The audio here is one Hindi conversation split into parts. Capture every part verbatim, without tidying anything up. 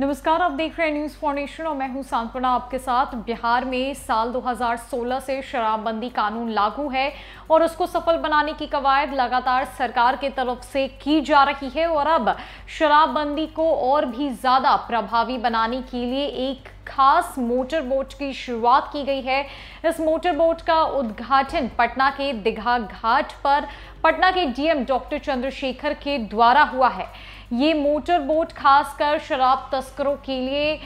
नमस्कार, आप देख रहे हैं न्यूज़ फॉर नेशन और मैं हूं सांत्वना आपके साथ। बिहार में साल दो हज़ार सोलह से शराबबंदी कानून लागू है और उसको सफल बनाने की कवायद लगातार सरकार के तरफ से की जा रही है और अब शराबबंदी को और भी ज़्यादा प्रभावी बनाने के लिए एक खास मोटर बोट की शुरुआत की गई है। इस मोटर बोट का उद्घाटन पटना के दीघा घाट पर पटना के डीएम डॉक्टर चंद्रशेखर के द्वारा हुआ है। ये मोटर बोट खासकर शराब तस्करों के लिए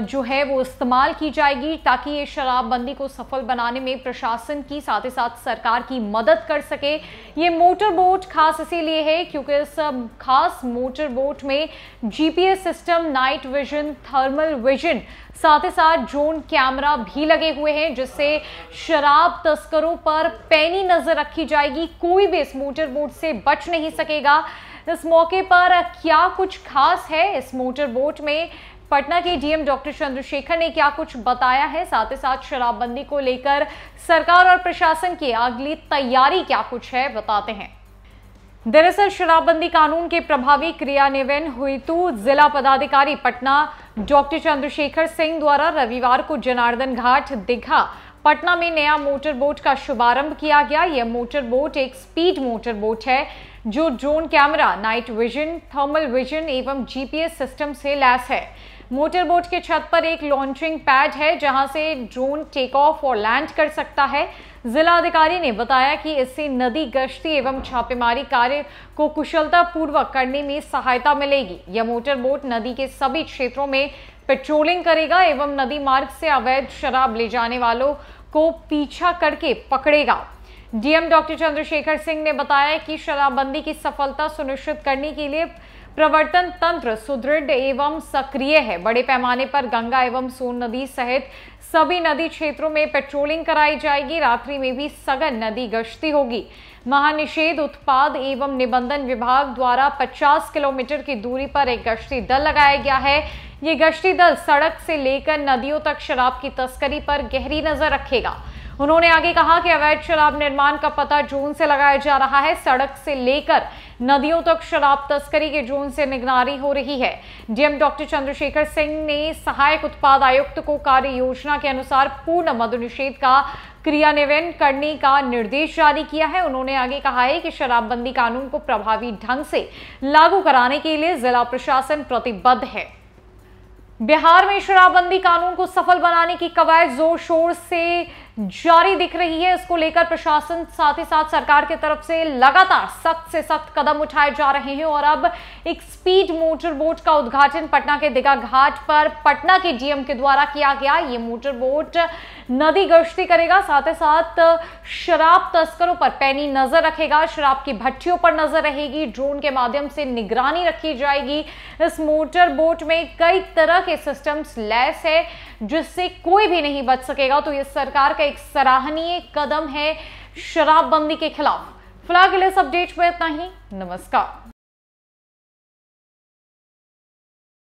जो है वो इस्तेमाल की जाएगी ताकि ये शराबबंदी को सफल बनाने में प्रशासन की साथ ही साथ सरकार की मदद कर सके। ये मोटर बोट खास इसीलिए है क्योंकि इस खास मोटर बोट में GPS system, night vision, thermal vision, साथ ही साथ ड्रोन कैमरा भी लगे हुए हैं, जिससे शराब तस्करों पर पैनी नजर रखी जाएगी। कोई भी इस मोटर बोट से बच नहीं सकेगा। इस मौके पर क्या कुछ खास है, इस मोटर बोट में पटना के डीएम डॉक्टर चंद्रशेखर ने क्या कुछ बताया है, साथ ही साथ शराबबंदी को लेकर सरकार और प्रशासन की अगली तैयारी क्या कुछ है, बताते हैं। दरअसल शराबबंदी कानून के प्रभावी क्रियान्वयन हेतु जिला पदाधिकारी पटना डॉक्टर चंद्रशेखर सिंह द्वारा रविवार को जनार्दन घाट दीघा पटना में नया मोटर बोट का शुभारंभ किया गया। यह मोटर बोट एक स्पीड मोटर बोट है जो drone camera, night vision, thermal vision एवं जीपीएस सिस्टम से लैस है। मोटर बोट के छत पर एक लॉन्चिंग पैड है जहां से ड्रोन टेक ऑफ और लैंड कर सकता है। जिला अधिकारी ने बताया कि इससे नदी गश्ती एवं छापेमारी कार्य को कुशलतापूर्वक करने में सहायता मिलेगी। यह मोटर बोट नदी के सभी क्षेत्रों में पेट्रोलिंग करेगा एवं नदी मार्ग से अवैध शराब ले जाने वालों को पीछा करके पकड़ेगा। डीएम डॉक्टर चंद्रशेखर सिंह ने बताया कि शराबबंदी की सफलता सुनिश्चित करने के लिए प्रवर्तन तंत्र सुदृढ़ एवं सक्रिय है। बड़े पैमाने पर गंगा एवं सोन नदी सहित सभी नदी क्षेत्रों में पेट्रोलिंग कराई जाएगी। रात्रि में भी सघन नदी गश्ती होगी। महानिषेध उत्पाद एवं निबंधन विभाग द्वारा पचास किलोमीटर की दूरी पर एक गश्ती दल लगाया गया है। ये गश्ती दल सड़क से लेकर नदियों तक शराब की तस्करी पर गहरी नजर रखेगा। उन्होंने आगे कहा कि अवैध शराब निर्माण का पता ड्रोन से लगाया जा रहा है। सड़क से लेकर नदियों तक शराब तस्करी के ड्रोन से निगरानी हो रही है। डीएम डॉक्टर चंद्रशेखर सिंह ने सहायक उत्पाद आयुक्त को कार्य योजना के अनुसार पूर्ण मद्यनिषेध का क्रियान्वयन करने का निर्देश जारी किया है। उन्होंने आगे कहा है कि शराबबंदी कानून को प्रभावी ढंग से लागू कराने के लिए जिला प्रशासन प्रतिबद्ध है। बिहार में शराबबंदी कानून को सफल बनाने की कवायद जोर शोर से जारी दिख रही है। इसको लेकर प्रशासन साथ ही साथ सरकार के तरफ से लगातार सख्त से सख्त कदम उठाए जा रहे हैं और अब एक स्पीड मोटर बोट का उद्घाटन पटना के दीघा घाट पर पटना के डीएम के द्वारा किया गया। ये मोटर बोट नदी गश्ती करेगा, साथ ही साथ शराब तस्करों पर पैनी नजर रखेगा, शराब की भट्टियों पर नजर रहेगी, ड्रोन के माध्यम से निगरानी रखी जाएगी। इस मोटर बोट में कई तरह के सिस्टम्स लैस है जिससे कोई भी नहीं बच सकेगा। तो ये सरकार एक सराहनीय कदम है शराबबंदी के खिलाफ। फिलहाल इस अपडेट में इतना ही। नमस्कार।